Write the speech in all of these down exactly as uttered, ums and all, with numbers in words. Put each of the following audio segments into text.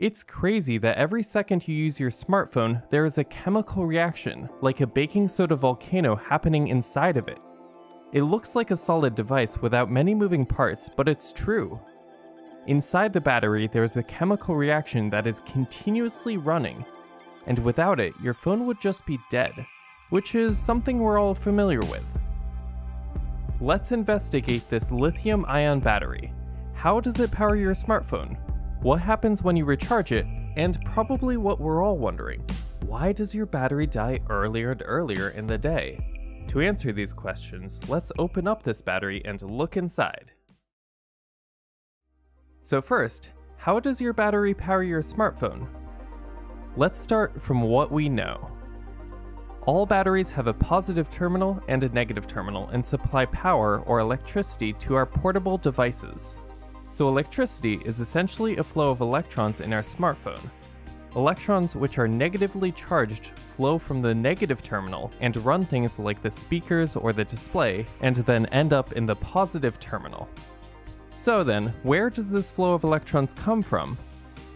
It's crazy that every second you use your smartphone, there is a chemical reaction, like a baking soda volcano happening inside of it. It looks like a solid device without many moving parts, but it's true. Inside the battery, there is a chemical reaction that is continuously running, and without it, your phone would just be dead, which is something we're all familiar with. Let's investigate this lithium-ion battery. How does it power your smartphone? What happens when you recharge it? And probably what we're all wondering, why does your battery die earlier and earlier in the day? To answer these questions, let's open up this battery and look inside. So first, how does your battery power your smartphone? Let's start from what we know. All batteries have a positive terminal and a negative terminal and supply power or electricity to our portable devices. So electricity is essentially a flow of electrons in our smartphone. Electrons which are negatively charged flow from the negative terminal and run things like the speakers or the display and then end up in the positive terminal. So then, where does this flow of electrons come from?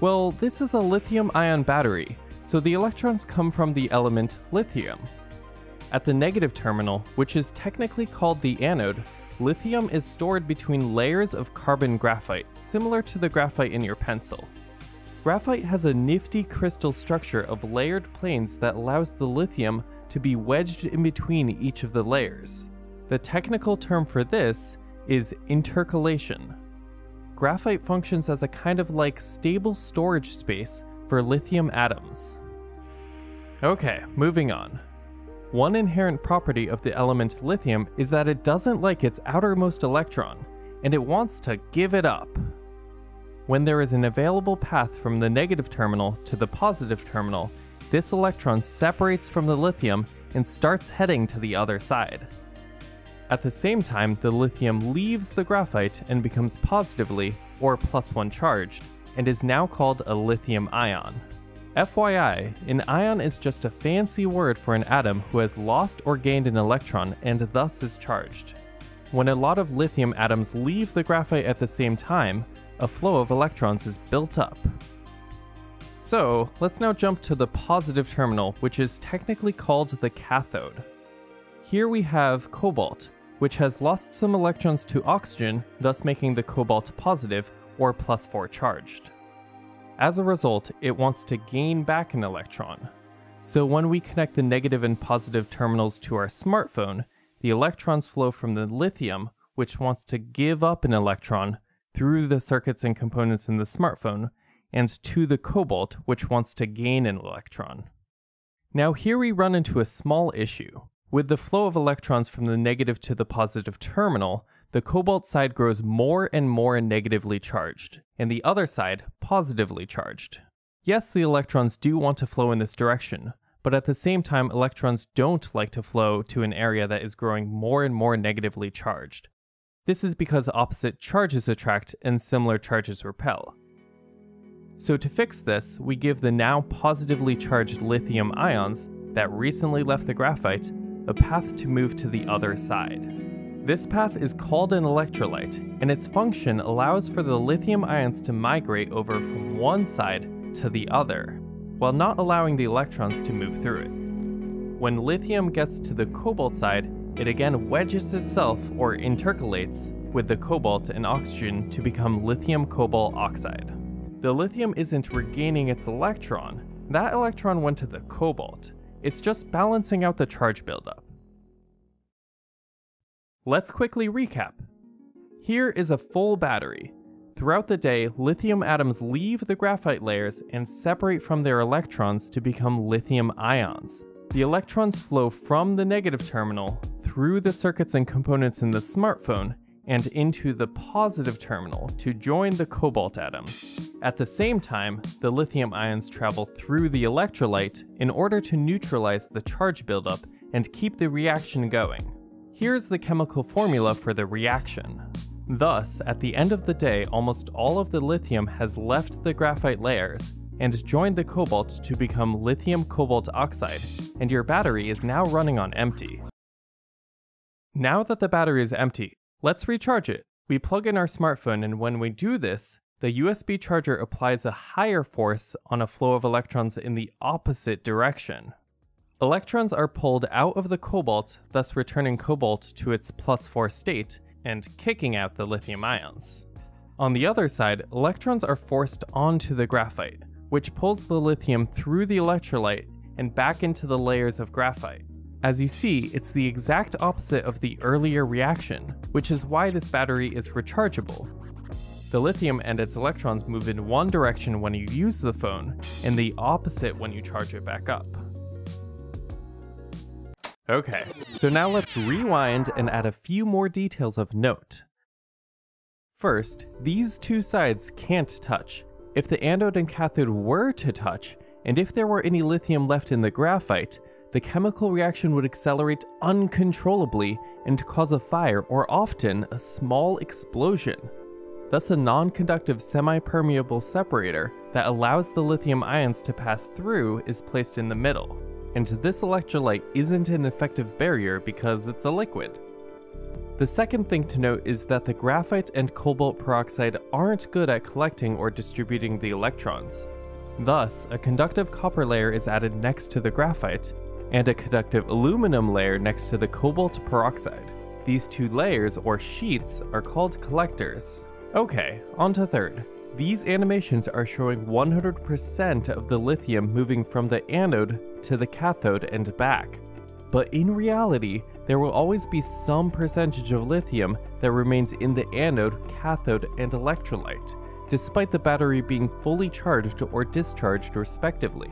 Well, this is a lithium-ion battery, so the electrons come from the element lithium. At the negative terminal, which is technically called the anode, lithium is stored between layers of carbon graphite, similar to the graphite in your pencil. Graphite has a nifty crystal structure of layered planes that allows the lithium to be wedged in between each of the layers. The technical term for this is intercalation. Graphite functions as a kind of like stable storage space for lithium atoms. Okay, moving on. One inherent property of the element lithium is that it doesn't like its outermost electron, and it wants to give it up. When there is an available path from the negative terminal to the positive terminal, this electron separates from the lithium and starts heading to the other side. At the same time, the lithium leaves the graphite and becomes positively, or plus one charged, and is now called a lithium ion. F Y I, an ion is just a fancy word for an atom who has lost or gained an electron and thus is charged. When a lot of lithium atoms leave the graphite at the same time, a flow of electrons is built up. So, let's now jump to the positive terminal, which is technically called the cathode. Here we have cobalt, which has lost some electrons to oxygen, thus making the cobalt positive, or plus four charged. As a result, it wants to gain back an electron. So when we connect the negative and positive terminals to our smartphone, the electrons flow from the lithium, which wants to give up an electron, through the circuits and components in the smartphone, and to the cobalt, which wants to gain an electron. Now here we run into a small issue. With the flow of electrons from the negative to the positive terminal, the cobalt side grows more and more negatively charged, and the other side positively charged. Yes, the electrons do want to flow in this direction, but at the same time, electrons don't like to flow to an area that is growing more and more negatively charged. This is because opposite charges attract and similar charges repel. So to fix this, we give the now positively charged lithium ions that recently left the graphite a path to move to the other side. This path is called an electrolyte, and its function allows for the lithium ions to migrate over from one side to the other, while not allowing the electrons to move through it. When lithium gets to the cobalt side, it again wedges itself, or intercalates, with the cobalt and oxygen to become lithium cobalt oxide. The lithium isn't regaining its electron, that electron went to the cobalt, it's just balancing out the charge buildup. Let's quickly recap. Here is a full battery. Throughout the day, lithium atoms leave the graphite layers and separate from their electrons to become lithium ions. The electrons flow from the negative terminal, through the circuits and components in the smartphone, and into the positive terminal to join the cobalt atoms. At the same time, the lithium ions travel through the electrolyte in order to neutralize the charge buildup and keep the reaction going. Here's the chemical formula for the reaction. Thus, at the end of the day, almost all of the lithium has left the graphite layers and joined the cobalt to become lithium cobalt oxide, and your battery is now running on empty. Now that the battery is empty, let's recharge it. We plug in our smartphone, and when we do this, The U S B charger applies a higher force on a flow of electrons in the opposite direction. Electrons are pulled out of the cobalt, thus returning cobalt to its plus four state and kicking out the lithium ions. On the other side, electrons are forced onto the graphite, which pulls the lithium through the electrolyte and back into the layers of graphite. As you see, it's the exact opposite of the earlier reaction, which is why this battery is rechargeable. The lithium and its electrons move in one direction when you use the phone, and the opposite when you charge it back up. Okay, so now let's rewind and add a few more details of note. First, these two sides can't touch. If the anode and cathode were to touch, and if there were any lithium left in the graphite, the chemical reaction would accelerate uncontrollably and cause a fire, or often a small explosion. Thus a non-conductive semi-permeable separator that allows the lithium ions to pass through is placed in the middle. And this electrolyte isn't an effective barrier because it's a liquid. The second thing to note is that the graphite and cobalt peroxide aren't good at collecting or distributing the electrons. Thus, a conductive copper layer is added next to the graphite, and a conductive aluminum layer next to the cobalt peroxide. These two layers, or sheets, are called collectors. Okay, on to third. These animations are showing one hundred percent of the lithium moving from the anode to the cathode and back. But in reality, there will always be some percentage of lithium that remains in the anode, cathode, and electrolyte, despite the battery being fully charged or discharged respectively.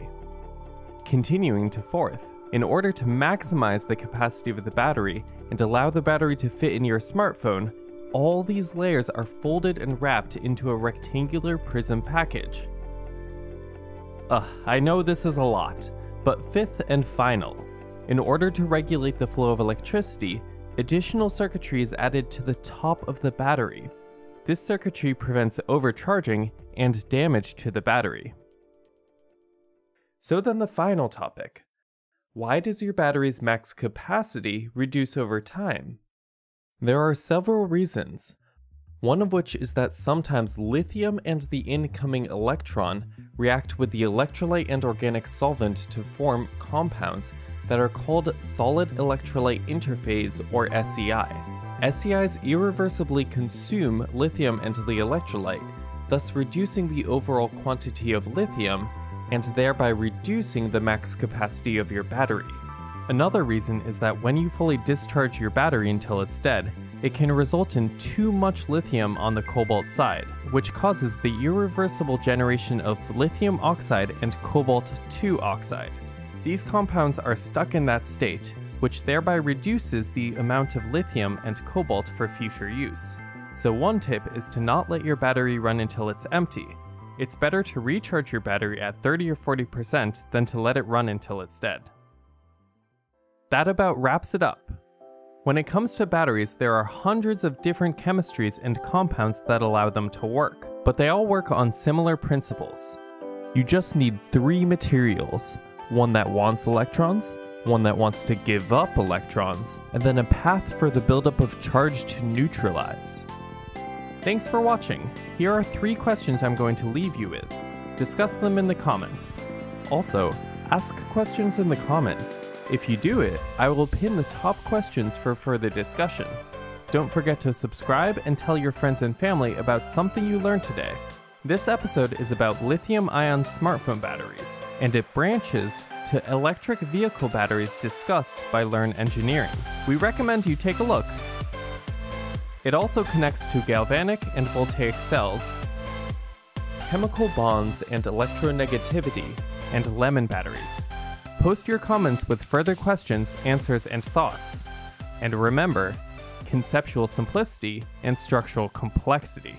Continuing to fourth, in order to maximize the capacity of the battery and allow the battery to fit in your smartphone, all these layers are folded and wrapped into a rectangular prism package. Ugh, I know this is a lot, but fifth and final. In order to regulate the flow of electricity, additional circuitry is added to the top of the battery. This circuitry prevents overcharging and damage to the battery. So then the final topic. Why does your battery's max capacity reduce over time? There are several reasons, one of which is that sometimes lithium and the incoming electron react with the electrolyte and organic solvent to form compounds that are called solid electrolyte interphase, or S E I. S E Is irreversibly consume lithium and the electrolyte, thus reducing the overall quantity of lithium and thereby reducing the max capacity of your battery. Another reason is that when you fully discharge your battery until it's dead, it can result in too much lithium on the cobalt side, which causes the irreversible generation of lithium oxide and cobalt two oxide. These compounds are stuck in that state, which thereby reduces the amount of lithium and cobalt for future use. So one tip is to not let your battery run until it's empty. It's better to recharge your battery at thirty or forty percent than to let it run until it's dead. That about wraps it up. When it comes to batteries, there are hundreds of different chemistries and compounds that allow them to work, but they all work on similar principles. You just need three materials, one that wants electrons, one that wants to give up electrons, and then a path for the buildup of charge to neutralize. Thanks for watching. Here are three questions I'm going to leave you with. Discuss them in the comments. Also, ask questions in the comments. If you do it, I will pin the top questions for further discussion. Don't forget to subscribe and tell your friends and family about something you learned today. This episode is about lithium-ion smartphone batteries, and it branches to electric vehicle batteries discussed by Learn Engineering. We recommend you take a look. It also connects to galvanic and voltaic cells, chemical bonds and electronegativity, and lemon batteries. Post your comments with further questions, answers, and thoughts. And remember, conceptual simplicity and structural complexity.